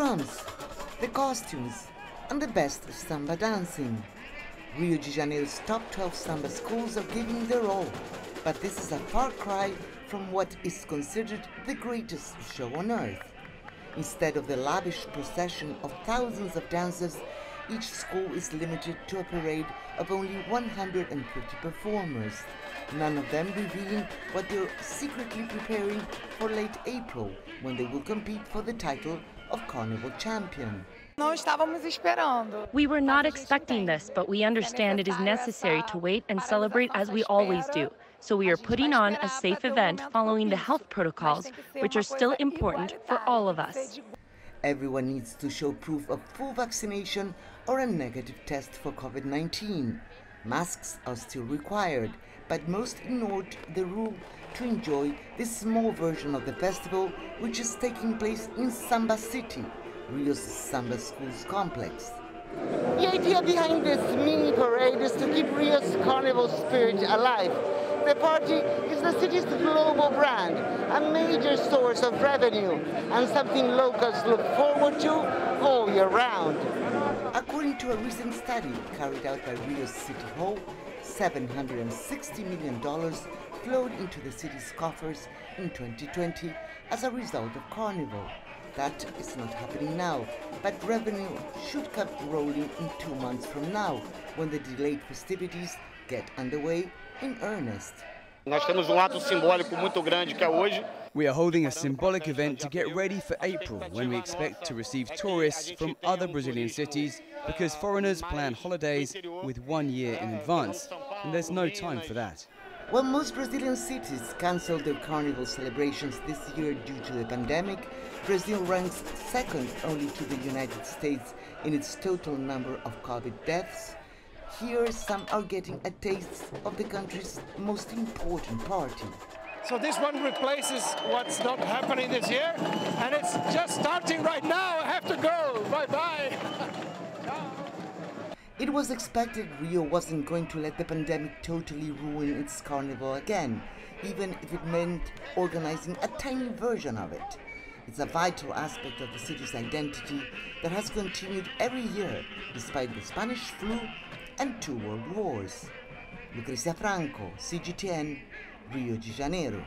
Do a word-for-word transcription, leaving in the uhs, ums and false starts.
drums, the costumes, and the best of samba dancing. Rio de Janeiro's top twelve samba schools are giving their all, but this is a far cry from what is considered the greatest show on earth. Instead of the lavish procession of thousands of dancers, each school is limited to a parade of only one hundred fifty performers, none of them revealing what they're secretly preparing for late April, when they will compete for the title of Carnival champion. We were not expecting this, but we understand it is necessary to wait and celebrate as we always do. So we are putting on a safe event following the health protocols, which are still important for all of us. Everyone needs to show proof of full vaccination or a negative test for COVID nineteen. Masks are still required, but most ignored the rule to enjoy this small version of the festival, which is taking place in Samba City, Rio's Samba Schools complex. The idea behind this mini parade is to keep Rio's carnival spirit alive. The party is the city's global brand, a major source of revenue, and something locals look forward to all year round. According to a recent study carried out by Rio's City Hall, seven hundred sixty million dollars flowed into the city's coffers in twenty twenty as a result of Carnival. That is not happening now, but revenue should come rolling in two months from now, when the delayed festivities get underway in earnest. We are holding a symbolic event to get ready for April, when we expect to receive tourists from other Brazilian cities, because foreigners plan holidays with one year in advance, and there's no time for that. While most Brazilian cities cancelled their carnival celebrations this year due to the pandemic, Brazil ranks second only to the United States in its total number of COVID deaths. Here, some are getting a taste of the country's most important party. So this one replaces what's not happening this year, and it's just starting right now. I have to go. Bye-bye. It was expected Rio wasn't going to let the pandemic totally ruin its carnival again, even if it meant organizing a tiny version of it. It's a vital aspect of the city's identity that has continued every year, despite the Spanish flu and two world wars. Lucrecia Franco, C G T N, Rio de Janeiro.